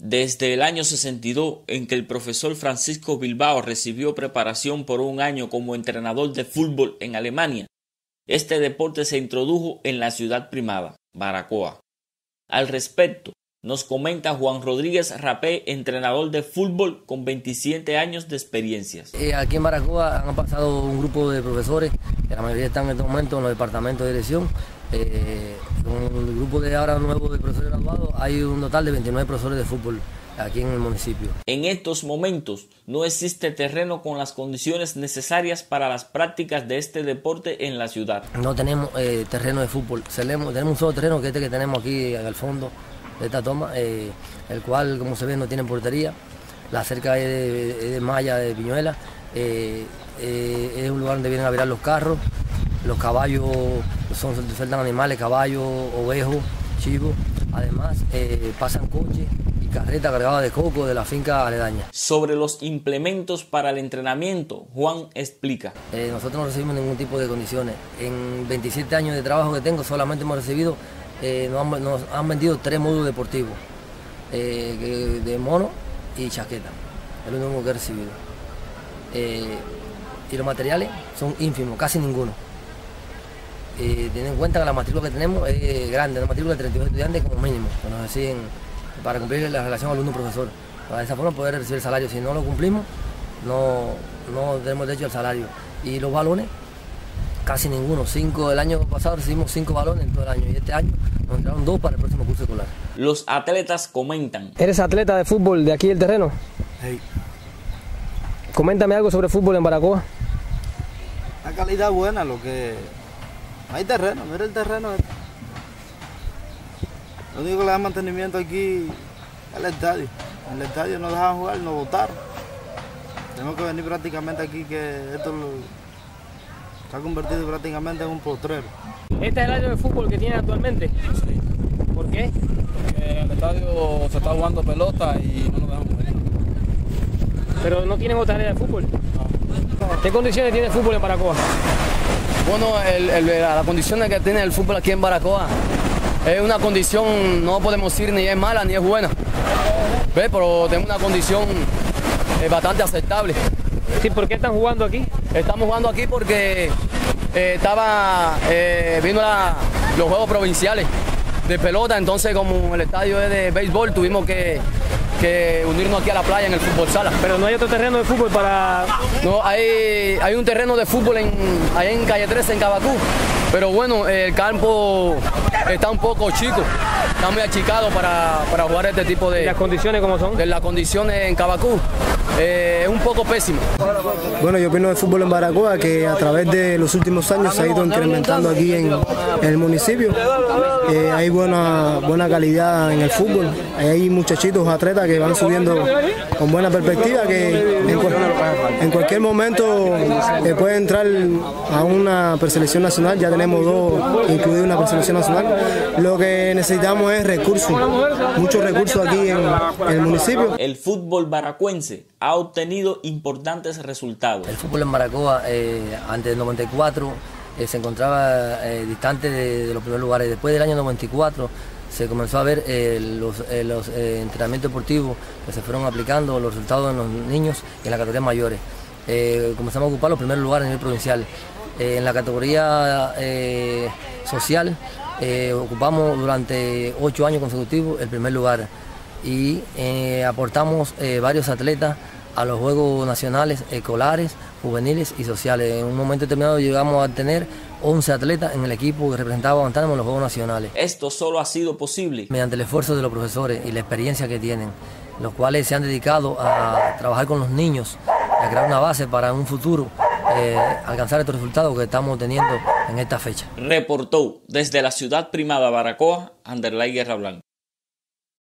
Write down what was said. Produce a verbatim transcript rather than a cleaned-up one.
Desde el año sesenta y dos, en que el profesor Francisco Bilbao recibió preparación por un año como entrenador de fútbol en Alemania, este deporte se introdujo en la ciudad primada, Baracoa. Al respecto, nos comenta Juan Rodríguez Rappé, entrenador de fútbol con veintisiete años de experiencias. Eh, aquí en Baracoa han pasado un grupo de profesores, que la mayoría están en este momento en los departamentos de dirección. Eh, con el grupo de ahora nuevo de profesores graduados hay un total de veintinueve profesores de fútbol aquí en el municipio. En estos momentos no existe terreno con las condiciones necesarias para las prácticas de este deporte en la ciudad. No tenemos eh, terreno de fútbol, tenemos un solo terreno que este que tenemos aquí en el fondo de esta toma, eh, el cual como se ve no tiene portería, la cerca es de, de, de malla de piñuela, eh, eh, es un lugar donde vienen a virar los carros. Los caballos, son, sueltan animales, caballos, ovejos, chivos. Además, eh, pasan coches y carretas cargadas de coco de la finca aledaña. Sobre los implementos para el entrenamiento, Juan explica. Eh, nosotros no recibimos ningún tipo de condiciones. En veintisiete años de trabajo que tengo, solamente hemos recibido, eh, nos, han, nos han vendido tres módulos deportivos, eh, de mono y chaqueta. Es lo único que he recibido. Eh, y los materiales son ínfimos, casi ninguno. Eh, Teniendo en cuenta que la matrícula que tenemos es grande, una matrícula de treinta y dos estudiantes como mínimo, que nos deciden para cumplir la relación alumno-profesor. De esa forma poder recibir el salario. Si no lo cumplimos, no, no tenemos derecho al salario. Y los balones, casi ninguno. Cinco, el año pasado recibimos cinco balones en todo el año y este año nos entraron dos para el próximo curso escolar. Los atletas comentan. ¿Eres atleta de fútbol de aquí del terreno? Sí. Coméntame algo sobre el fútbol en Baracoa. La calidad buena, lo que... Hay terreno, mira el terreno. Lo único que le da mantenimiento aquí es el estadio. En el estadio no dejaban jugar, nos votaron. Tenemos que venir prácticamente aquí, que esto lo, se ha convertido prácticamente en un postrero. ¿Este es el área de fútbol que tiene actualmente? Sí. ¿Por qué? Porque en el estadio se está jugando pelota y no nos dejan jugar. ¿Pero no tienen otra área de fútbol? No. ¿Qué condiciones tiene el fútbol en Baracoa? Bueno, el, el, la condición que tiene el fútbol aquí en Baracoa es una condición, no podemos decir ni es mala ni es buena, ¿ves? Pero tenemos una condición eh, bastante aceptable. Sí, ¿por qué están jugando aquí? Estamos jugando aquí porque eh, estaba eh, viendo la, los juegos provinciales de pelota, entonces como el estadio es de béisbol tuvimos que... que unirnos aquí a la playa en el fútbol sala. Pero no hay otro terreno de fútbol para... No, hay, hay un terreno de fútbol en, ahí en calle trece, en Cabacú, pero bueno, el campo está un poco chico, está muy achicado para, para jugar este tipo de... ¿Y las condiciones cómo son? De las condiciones en Cabacú, eh, es un poco pésimo. Bueno, yo opino de fútbol en Baracoa, que a través de los últimos años se ha ido incrementando aquí en, en el municipio. Eh, hay buena, buena calidad en el fútbol, hay muchachitos atletas que van subiendo con buena perspectiva, que en, cual, en cualquier momento eh, puede entrar a una preselección nacional, ya tenemos dos, incluida una preselección nacional. Lo que necesitamos es recursos, muchos recursos aquí en, en el municipio. El fútbol baracuense ha obtenido importantes resultados. El fútbol en Baracoa eh, antes del noventa y cuatro Eh, se encontraba eh, distante de, de los primeros lugares. Después del año noventa y cuatro se comenzó a ver eh, los, eh, los eh, entrenamientos deportivos que se fueron aplicando, los resultados en los niños y en las categorías mayores. Eh, comenzamos a ocupar los primeros lugares a nivel provincial. Eh, en la categoría eh, social eh, ocupamos durante ocho años consecutivos el primer lugar y eh, aportamos eh, varios atletas a los Juegos Nacionales, Escolares, Juveniles y Sociales. En un momento determinado llegamos a tener once atletas en el equipo que representaba a Guantánamo en los Juegos Nacionales. Esto solo ha sido posible mediante el esfuerzo de los profesores y la experiencia que tienen, los cuales se han dedicado a trabajar con los niños, a crear una base para un futuro, eh, alcanzar estos resultados que estamos teniendo en esta fecha. Reportó desde la ciudad primada Baracoa, Anderlay Guerra Blanca.